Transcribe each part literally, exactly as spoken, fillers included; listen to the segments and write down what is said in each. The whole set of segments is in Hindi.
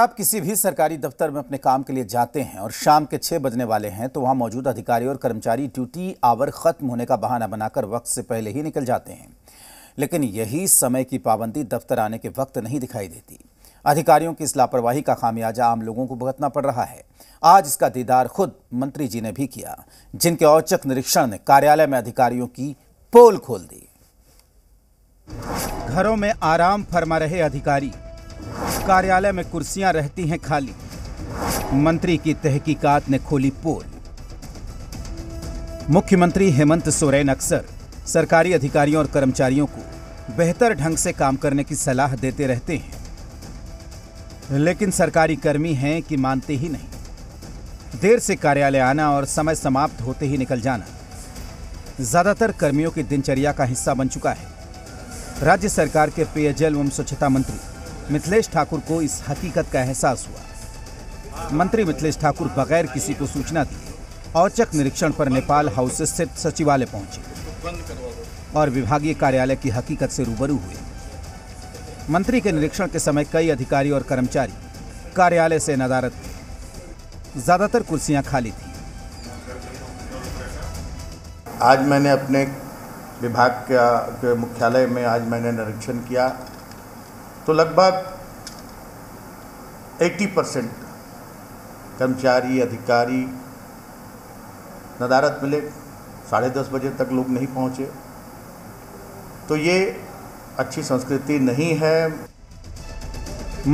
आप किसी भी सरकारी दफ्तर में अपने काम के लिए जाते हैं और शाम के छः बजने वाले हैं तो वहां मौजूद अधिकारी और कर्मचारी ड्यूटी आवर खत्म होने का बहाना बनाकर वक्त से पहले ही निकल जाते हैं, लेकिन यही समय की पाबंदी दफ्तर आने के वक्त नहीं दिखाई देती। अधिकारियों की इस लापरवाही का खामियाजा आम लोगों को भुगतना पड़ रहा है। आज इसका दीदार खुद मंत्री जी ने भी किया, जिनके औचक निरीक्षण ने कार्यालय में अधिकारियों की पोल खोल दी। घरों में आराम फरमा रहे अधिकारी, कार्यालय में कुर्सियां रहती हैं खाली। मंत्री की तहकीकात ने खोली पोल। मुख्यमंत्री हेमंत सोरेन अक्सर सरकारी अधिकारियों और कर्मचारियों को बेहतर ढंग से काम करने की सलाह देते रहते हैं, लेकिन सरकारी कर्मी हैं कि मानते ही नहीं। देर से कार्यालय आना और समय समाप्त होते ही निकल जाना ज्यादातर कर्मियों की दिनचर्या का हिस्सा बन चुका है। राज्य सरकार के पेयजल एवं स्वच्छता मंत्री मिथिलेश ठाकुर को इस हकीकत का एहसास हुआ। मंत्री मिथिलेश ठाकुर बगैर किसी को सूचना दिए औचक निरीक्षण पर नेपाल हाउस स्थित सचिवालय पहुंचे और विभागीय कार्यालय की हकीकत से रूबरू हुए। मंत्री के निरीक्षण के समय कई अधिकारी और कर्मचारी कार्यालय से नदारद थे। ज्यादातर कुर्सियां खाली थीं। आज मैंने अपने विभाग के मुख्यालय में आज मैंने निरीक्षण किया तो लगभग अस्सी परसेंट कर्मचारी अधिकारी नदारत मिले। साढ़े दस बजे तक लोग नहीं पहुंचे, तो ये अच्छी संस्कृति नहीं है।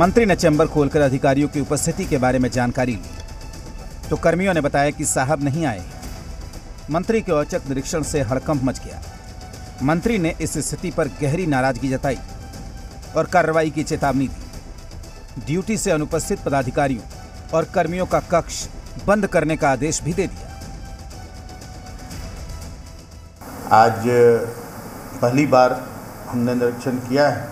मंत्री ने चैम्बर खोलकर अधिकारियों की उपस्थिति के बारे में जानकारी ली तो कर्मियों ने बताया कि साहब नहीं आए। मंत्री के औचक निरीक्षण से हड़कंप मच गया। मंत्री ने इस स्थिति पर गहरी नाराजगी जताई और कार्रवाई की चेतावनी दी। ड्यूटी से अनुपस्थित पदाधिकारियों और कर्मियों का कक्ष बंद करने का आदेश भी दे दिया। आज पहली बार हमने निरीक्षण किया है,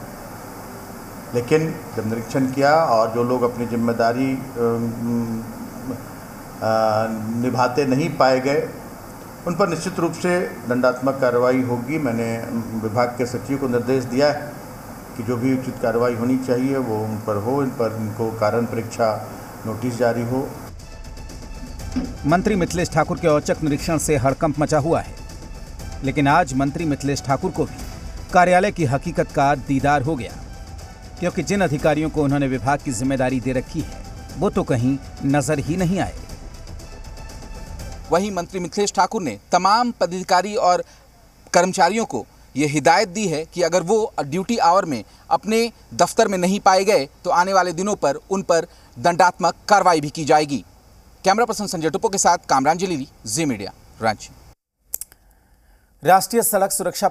लेकिन जब निरीक्षण किया और जो लोग अपनी जिम्मेदारी निभाते नहीं पाए गए उन पर निश्चित रूप से दंडात्मक कार्रवाई होगी। मैंने विभाग के सचिव को निर्देश दिया है कि जो भी उचित कार्रवाई होनी चाहिए वो उन पर हो, इन पर इनको कारण परीक्षा नोटिस जारी हो। मंत्री मिथिलेश ठाकुर के औचक निरीक्षण से हड़कंप मचा हुआ है, लेकिन आज मंत्री मिथिलेश ठाकुर को भी कार्यालय की हकीकत का दीदार हो गया, क्योंकि जिन अधिकारियों को उन्होंने विभाग की जिम्मेदारी दे रखी है वो तो कहीं नजर ही नहीं आए। वहीं मंत्री मिथिलेश ठाकुर ने तमाम पदाधिकारी और कर्मचारियों को ये हिदायत दी है कि अगर वो ड्यूटी आवर में अपने दफ्तर में नहीं पाए गए तो आने वाले दिनों पर उन पर दंडात्मक कार्रवाई भी की जाएगी। कैमरा पर्सन संजय टुपो के साथ कामरान जलीली, जी मीडिया, रांची। राष्ट्रीय सड़क सुरक्षा